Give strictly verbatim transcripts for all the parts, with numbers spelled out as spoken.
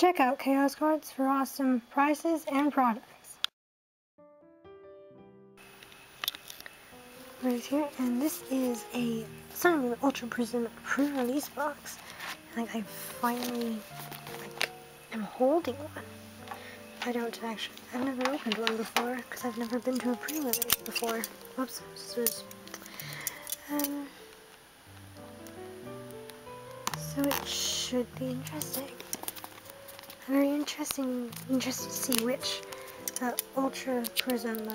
Check out Chaos Cards for awesome prices and products. Right here, and this is a Sun Moon Ultra Prism pre-release box. I think I finally like, am holding one. I don't actually, I've never opened one before because I've never been to a pre-release before. Whoops, this was, um, so it should be interesting. Very interesting, interested to see which uh, Ultra Prism uh,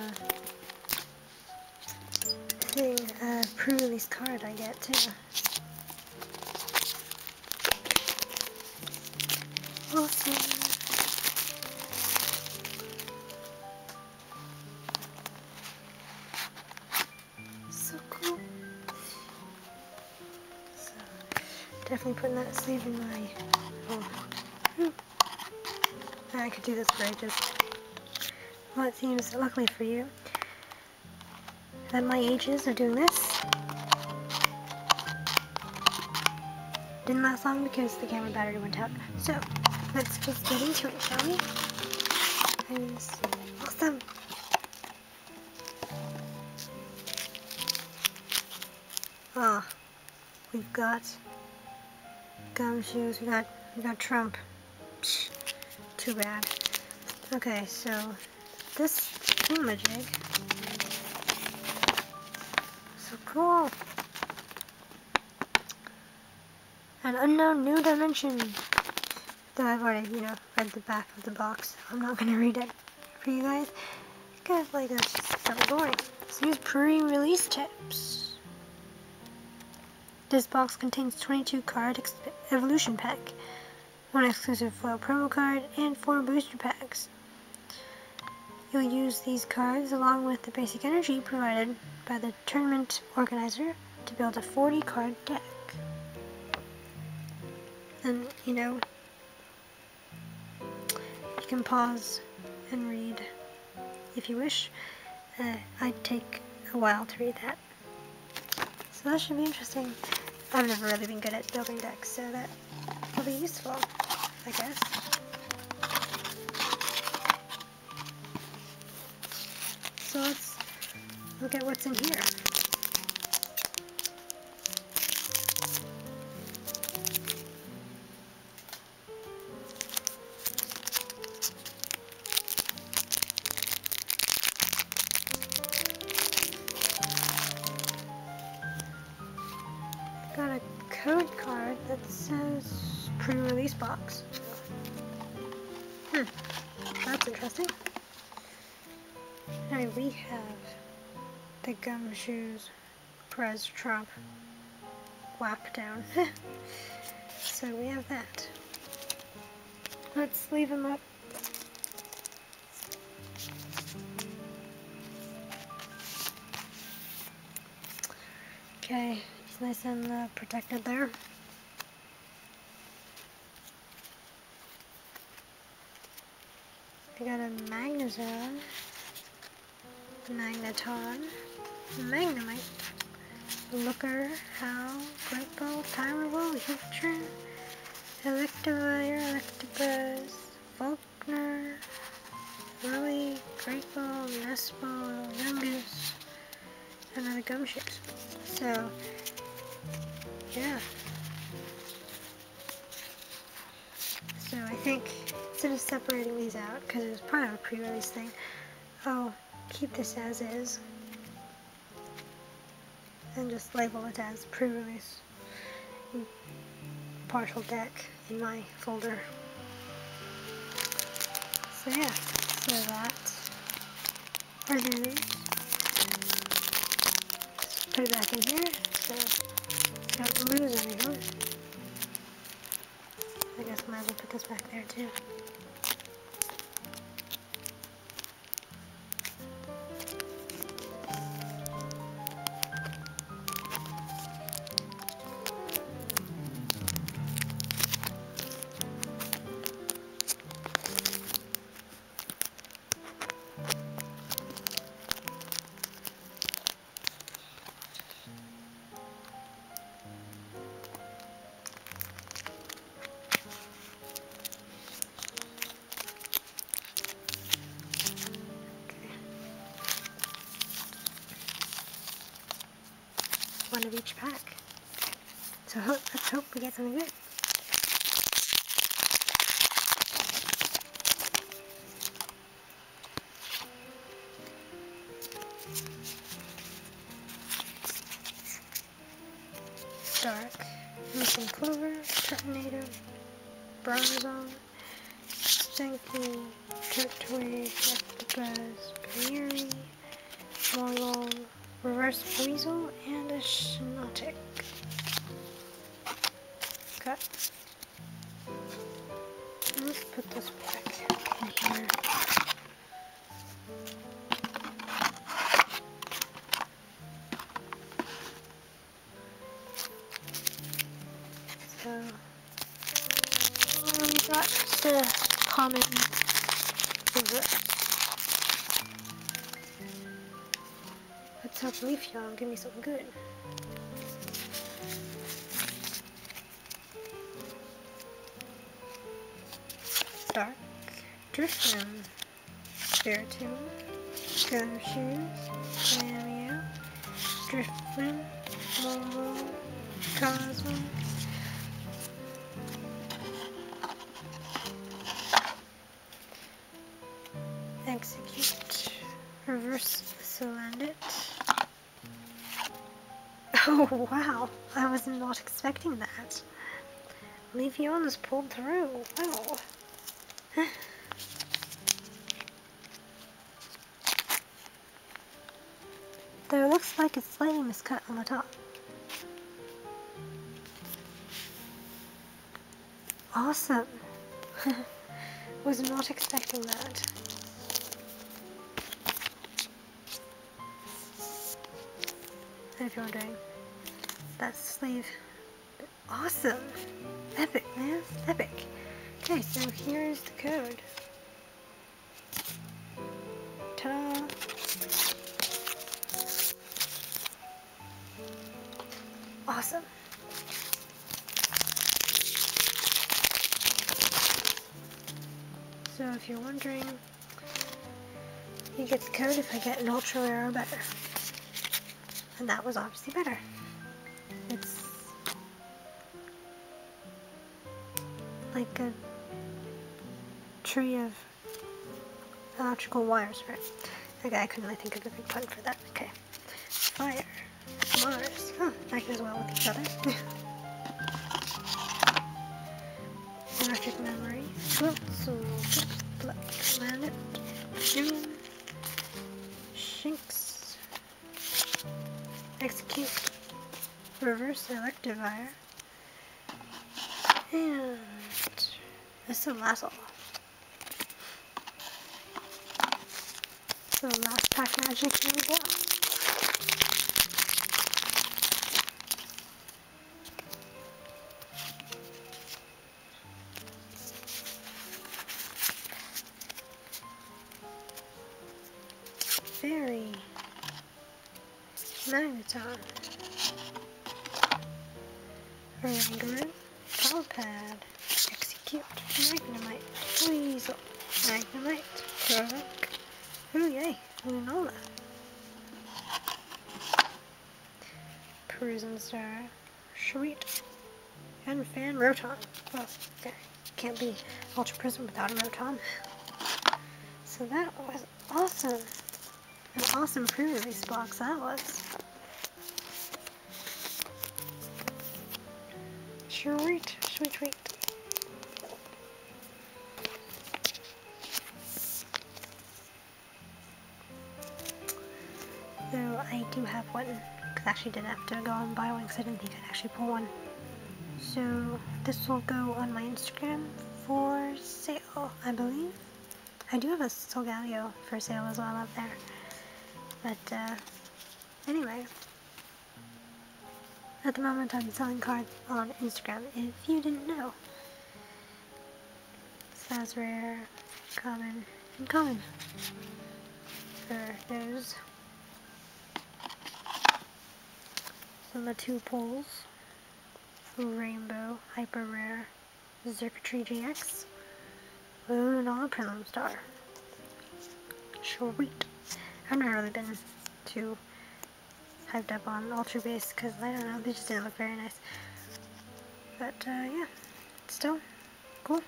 thing, uh, pre-release card I get too. We'll see. Definitely putting that sleeve in my phone. Hmm. I could do this for ages. Well, it seems, luckily for you, that my ages are doing this. Didn't last long because the camera battery went out. So, let's just get into it, shall we? And awesome! Ah, we've got Gumshoos, we got, we got Trump. Psh, too bad. Okay, so this thingamajig. So cool. An unknown new dimension. Though I've already, you know, read the back of the box. I'm not gonna read it for you guys. Because like that's just so boring. So here's pre-release tips. This box contains twenty-two card evolution pack, one exclusive foil promo card, and four booster packs. You'll use these cards along with the basic energy provided by the tournament organizer to build a forty card deck. And, you know, you can pause and read if you wish. Uh, I'd take a while to read that. So that should be interesting. I've never really been good at building decks, so that will be useful, I guess. So let's look at what's in here. Box. Hmm, that's interesting. And we have the Gumshoos, Prez, Trump, Whap Down. So we have that. Let's leave him up. Okay, he's nice and uh, protected there. We got a Magnezone, Magneton, Magnemite, Looker, Howl, Great Ball, Timer Ball, Heatran, Electivire, Electabuzz, Faulkner, Lily, Great Ball, Nest Ball, Gumshoos, another Gumshoos. So, yeah. So I think instead of separating these out, because it was part of a pre-release thing, I'll keep this as is and just label it as pre-release partial deck in my folder. So yeah, so that pre-release. Put it back in here so I don't lose anything. I guess I might as well put this back there too. of each pack. So hope, let's hope we get something good. Dark, missing Clover, Turtonator, Bronzong, Shinx, Turtwig, Electivire, Baneary, Lunala, Reverse Weasel, and a Shinotic. Cut. Let's put this back in here. The common reverse. Let's help Leaf y'all give me something good. Dark, Driftland, Zirkitree, Gumshoos, Solgaleo, Driftland, Momo, Cosmo. Execute, reverse Solgaleo. Oh wow, I was not expecting that. Leafeon's pulled through, wow. Though it looks like it's slightly miscut on the top. Awesome. Was not expecting that. If you're wondering, that sleeve, awesome, epic man, epic. Okay, so here is the code. Ta-da! Awesome. So if you're wondering, you get the code if I get an ultra rare or better. And that was obviously better. It's like a tree of electrical wires, right? Okay, I couldn't really think of a good pun for that. Okay. Fire. Mars. Huh, that goes well with each other. Electric memory. Float soul. Black planet. June. Shinx. Execute, reverse Electivire, and this is last all. So last pack magic here we go. Fairy. Magneton, Rangaroo, Palpad, Execute, Magnemite, Weasel, Magnemite, Turtwig, oh yay, Lunala, Prism Star, Sweet, and Fan Rotom. Well, okay, can't be Ultra Prism without a Rotom. So that was awesome. An awesome pre-release box that was. Sweet, sweet, sweet. Though I do have one, because I actually did have to go and buy one because I didn't think I'd actually pull one. So this will go on my Instagram for sale, I believe. I do have a Solgaleo for sale as well up there. But, uh, anyway, at the moment I'm selling cards on Instagram, if you didn't know. So that's rare, common, and common for those. So the two pulls, Rainbow, Hyper Rare, Zirkitree G X, Lunala Prism Star. Sweet. I've never really been to hyped up on Ultra Base because I don't know, they just didn't look very nice. But uh, yeah, still cool.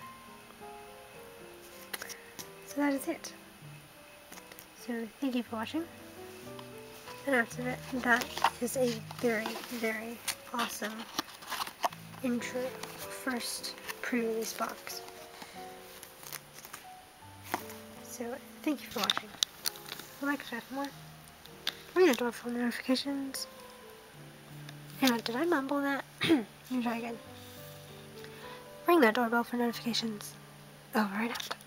So that is it. So thank you for watching. And after that, that is a very, very awesome intro first pre-release box. So thank you for watching. If you like to have more, ring the door for notifications. And did I mumble that? Let me try again. Ring that doorbell for notifications. Over and out.